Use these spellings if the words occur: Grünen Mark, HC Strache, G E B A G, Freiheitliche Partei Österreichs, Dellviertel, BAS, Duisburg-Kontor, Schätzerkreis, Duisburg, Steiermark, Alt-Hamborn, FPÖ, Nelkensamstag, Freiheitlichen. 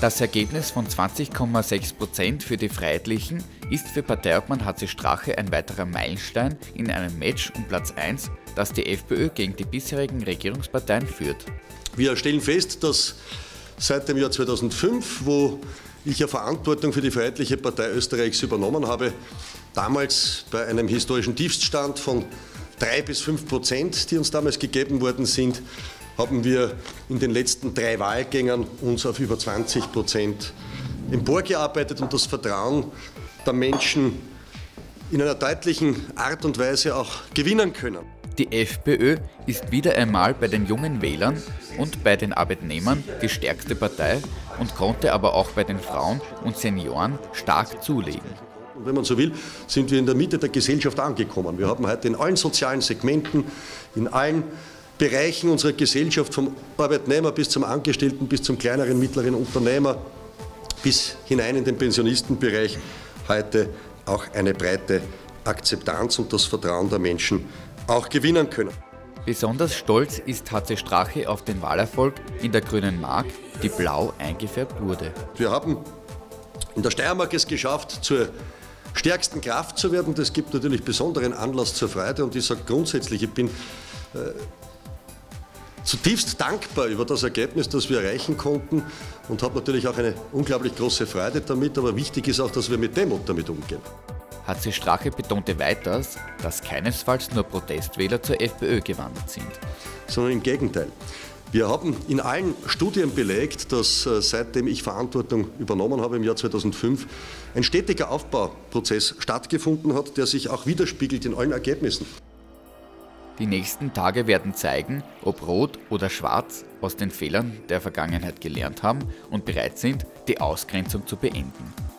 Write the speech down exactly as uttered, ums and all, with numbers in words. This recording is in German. Das Ergebnis von zwanzig Komma sechs Prozent für die Freiheitlichen ist für Parteiobmann H C Strache ein weiterer Meilenstein in einem Match um Platz eins, das die FPÖ gegen die bisherigen Regierungsparteien führt. Wir stellen fest, dass seit dem Jahr zweitausendfünf, wo ich ja Verantwortung für die Freiheitliche Partei Österreichs übernommen habe, damals bei einem historischen Tiefststand von drei bis fünf Prozent, die uns damals gegeben worden sind, haben wir in den letzten drei Wahlgängen uns auf über zwanzig Prozent emporgearbeitet und das Vertrauen der Menschen in einer deutlichen Art und Weise auch gewinnen können. Die FPÖ ist wieder einmal bei den jungen Wählern und bei den Arbeitnehmern die stärkste Partei und konnte aber auch bei den Frauen und Senioren stark zulegen. Und wenn man so will, sind wir in der Mitte der Gesellschaft angekommen. Wir haben heute in allen sozialen Segmenten, in allen Bereichen unserer Gesellschaft, vom Arbeitnehmer bis zum Angestellten, bis zum kleineren, mittleren Unternehmer, bis hinein in den Pensionistenbereich, heute auch eine breite Akzeptanz und das Vertrauen der Menschen auch gewinnen können. Besonders stolz ist H C Strache auf den Wahlerfolg in der Grünen Mark, die blau eingefärbt wurde. Wir haben in der Steiermark es geschafft, zur stärksten Kraft zu werden. Das gibt natürlich besonderen Anlass zur Freude und ich sage grundsätzlich, ich bin äh, zutiefst dankbar über das Ergebnis, das wir erreichen konnten und habe natürlich auch eine unglaublich große Freude damit, aber wichtig ist auch, dass wir mit Demut damit umgehen. H C Strache betonte weiters, dass keinesfalls nur Protestwähler zur FPÖ gewandert sind. Sondern im Gegenteil. Wir haben in allen Studien belegt, dass seitdem ich Verantwortung übernommen habe im Jahr zweitausendfünf, ein stetiger Aufbauprozess stattgefunden hat, der sich auch widerspiegelt in allen Ergebnissen. Die nächsten Tage werden zeigen, ob Rot oder Schwarz aus den Fehlern der Vergangenheit gelernt haben und bereit sind, die Ausgrenzung zu beenden.